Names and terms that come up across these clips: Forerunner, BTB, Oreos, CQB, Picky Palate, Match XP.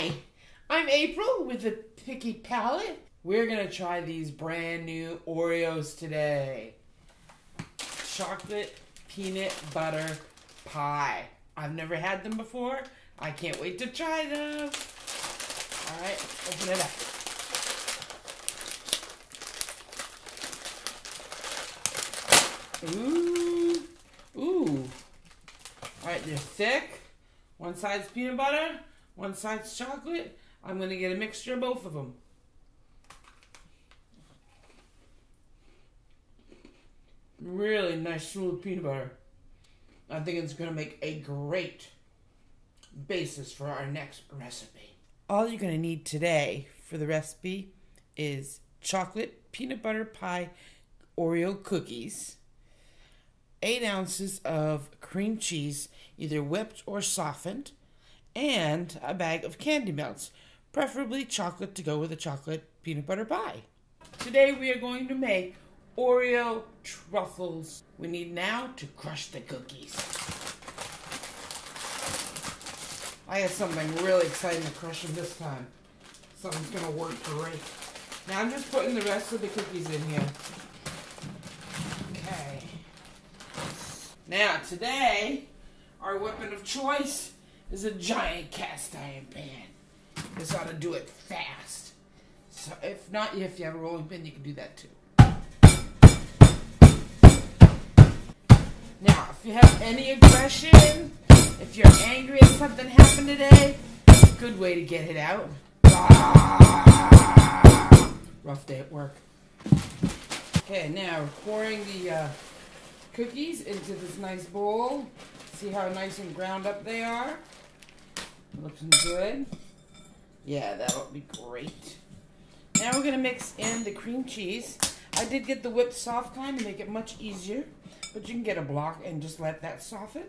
Hi, I'm April with the Picky Palate. We're gonna try these brand new Oreos today. Chocolate peanut butter pie. I've never had them before. I can't wait to try them. All right, open it up. Ooh, ooh. All right, they're thick. One side's peanut butter, one side's chocolate. I'm gonna get a mixture of both of them. Really nice smooth peanut butter. I think it's gonna make a great basis for our next recipe. All you're gonna need today for the recipe is chocolate peanut butter pie Oreo cookies, 8 ounces of cream cheese, either whipped or softened, and a bag of candy melts, preferably chocolate to go with a chocolate peanut butter pie. Today we are going to make Oreo truffles. We need now to crush the cookies. I have something really exciting to crush them this time. Something's gonna work great. Now I'm just putting the rest of the cookies in here. Okay. Now today, our weapon of choice is a giant cast iron pan. This ought to do it fast. So if not, if you have a rolling pin, you can do that too. Now, if you have any aggression, if you're angry at something happened today, good way to get it out. Ah! Rough day at work. Okay, now we're pouring the cookies into this nice bowl. See how nice and ground up they are? Looking good. Yeah, that'll be great. Now we're gonna mix in the cream cheese. I did get the whipped soft kind to make it much easier, but you can get a block and just let that soften.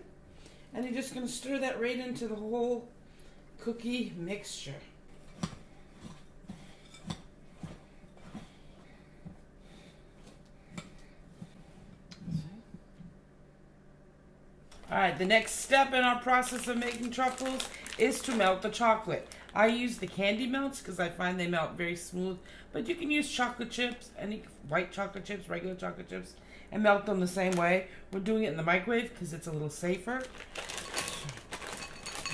And you're just going to stir that right into the whole cookie mixture. Alright, the next step in our process of making truffles is to melt the chocolate. I use the candy melts because I find they melt very smooth, but you can use chocolate chips, any white chocolate chips, regular chocolate chips, and melt them the same way. We're doing it in the microwave because it's a little safer.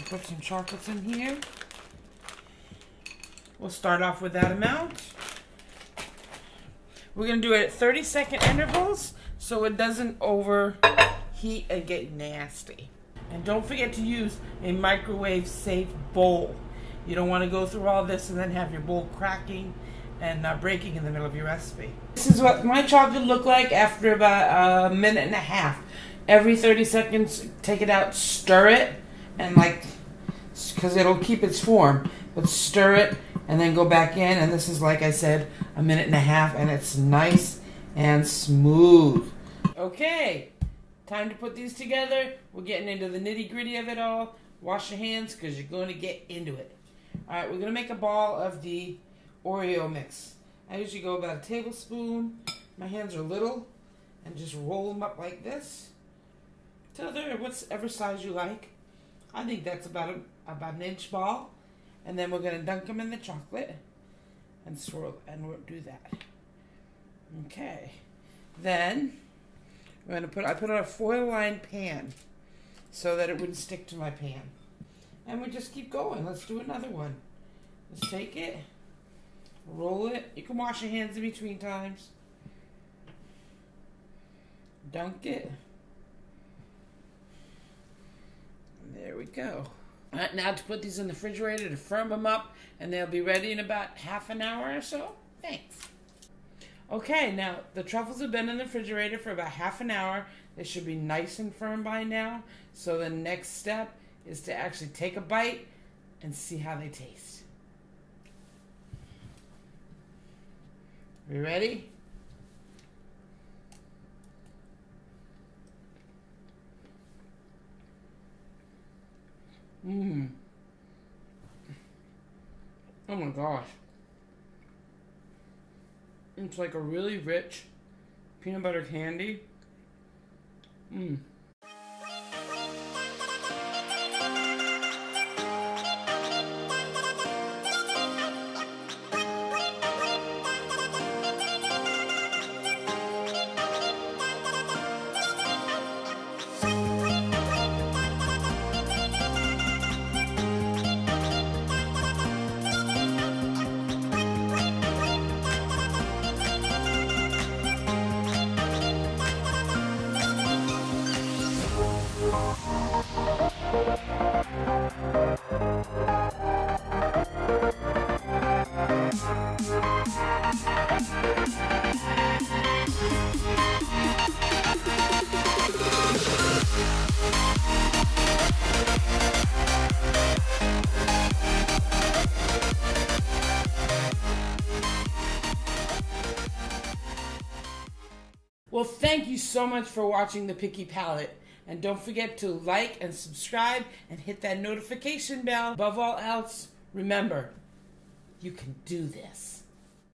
Put some chocolates in here. We'll start off with that amount. We're going to do it at 30-second intervals so it doesn't overheat and get nasty. And don't forget to use a microwave-safe bowl. You don't want to go through all this and then have your bowl cracking and breaking in the middle of your recipe. This is what my chocolate looked like after about a minute and a half. Every 30 seconds, take it out, stir it, and because it'll keep its form, but stir it and then go back in. And this is, like I said, a minute and a half, and it's nice and smooth. Okay, time to put these together. We're getting into the nitty-gritty of it all. Wash your hands because you're going to get into it. All right, we're going to make a ball of the Oreo mix. I usually go about a tablespoon. My hands are little, and just roll them up like this till they're whatever size you like. I think that's about an inch ball, and then we're going to dunk them in the chocolate and swirl, and we'll do that. Okay, then we're going to I put on a foil-lined pan so that it wouldn't stick to my pan. And we just keep going. Let's do another one. Let's take it, roll it. You can wash your hands in between times. Dunk it. And there we go. All right, now to put these in the refrigerator to firm them up, and they'll be ready in about half an hour or so. Thanks. Okay, now the truffles have been in the refrigerator for about half an hour. They should be nice and firm by now. So the next step is to actually take a bite and see how they taste. You ready? Mmm. Oh my gosh. It's like a really rich peanut butter candy. Mmm. Well, thank you so much for watching the Picky Palate. And don't forget to like and subscribe and hit that notification bell. Above all else, remember, you can do this.